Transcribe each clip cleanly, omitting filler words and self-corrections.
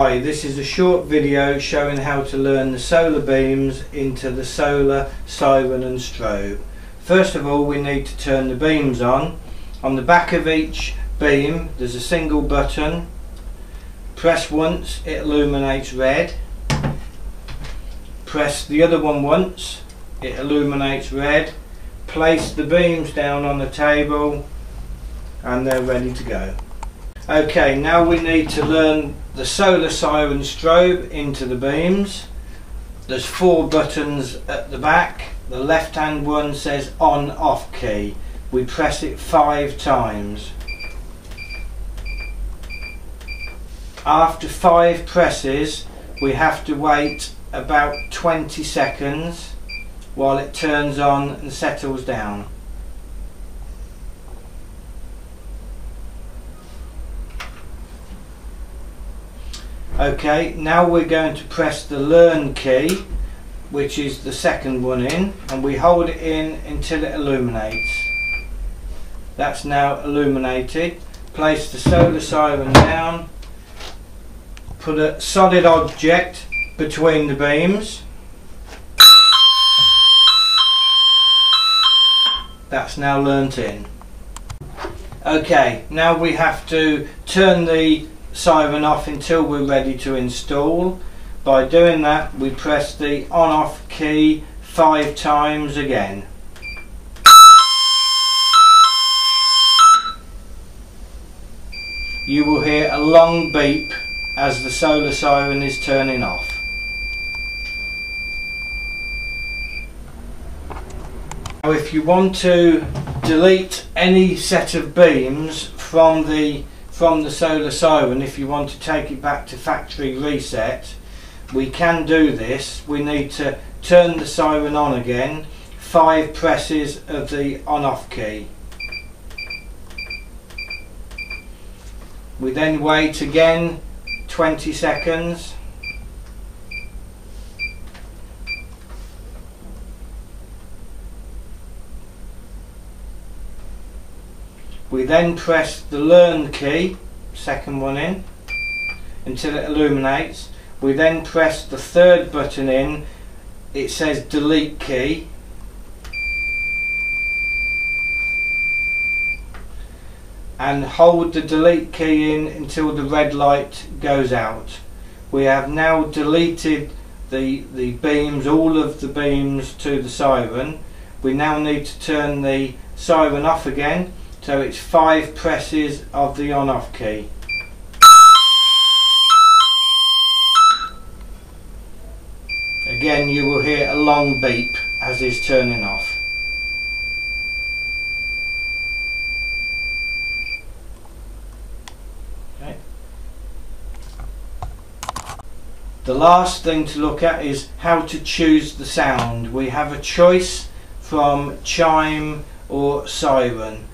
Hi, this is a short video showing how to learn the solar beams into the solar siren and strobe. First of all, we need to turn the beams on. On the back of each beam there's a single button. Press once, it illuminates red. Press the other one once, it illuminates red. Place the beams down on the table and they're ready to go. Okay, now we need to learn the solar siren strobe into the beams. There's four buttons at the back. The left hand one says on off key. We press it 5 times. After 5 presses we have to wait about 20 seconds while it turns on and settles down. Okay, now we're going to press the learn key, which is the second one in, and we hold it in until it illuminates. That's now illuminated. Place the solar siren down. Put a solid object between the beams. That's now learnt in. Okay, now we have to turn the siren off until we're ready to install. By doing that we press the on off key 5 times again. You will hear a long beep as the solar siren is turning off. Now if you want to delete any set of beams from the solar siren, if you want to take it back to factory reset, we can do this. We need to turn the siren on again, 5 presses of the on off key. We then wait again 20 seconds. We then press the learn key, second one in, until it illuminates. We then press the third button in, it says delete key. And hold the delete key in until the red light goes out. We have now deleted the beams, all of the beams to the siren. We now need to turn the siren off again. So it's 5 presses of the on-off key. Again you will hear a long beep as it's turning off. Okay. The last thing to look at is how to choose the sound. We have a choice from chime or siren.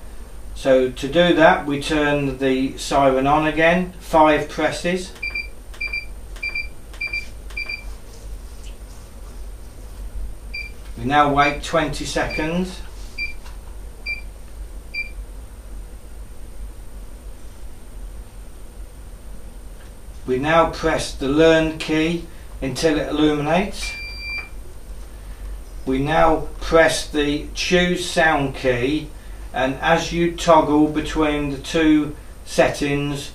So to do that we turn the siren on again, 5 presses. We now wait 20 seconds. We now press the learn key until it illuminates. We now press the choose sound key, and as you toggle between the two settings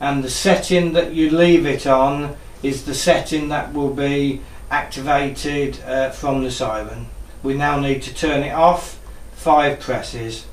and the setting that you leave it on is the setting that will be activated from the siren. We now need to turn it off, 5 presses.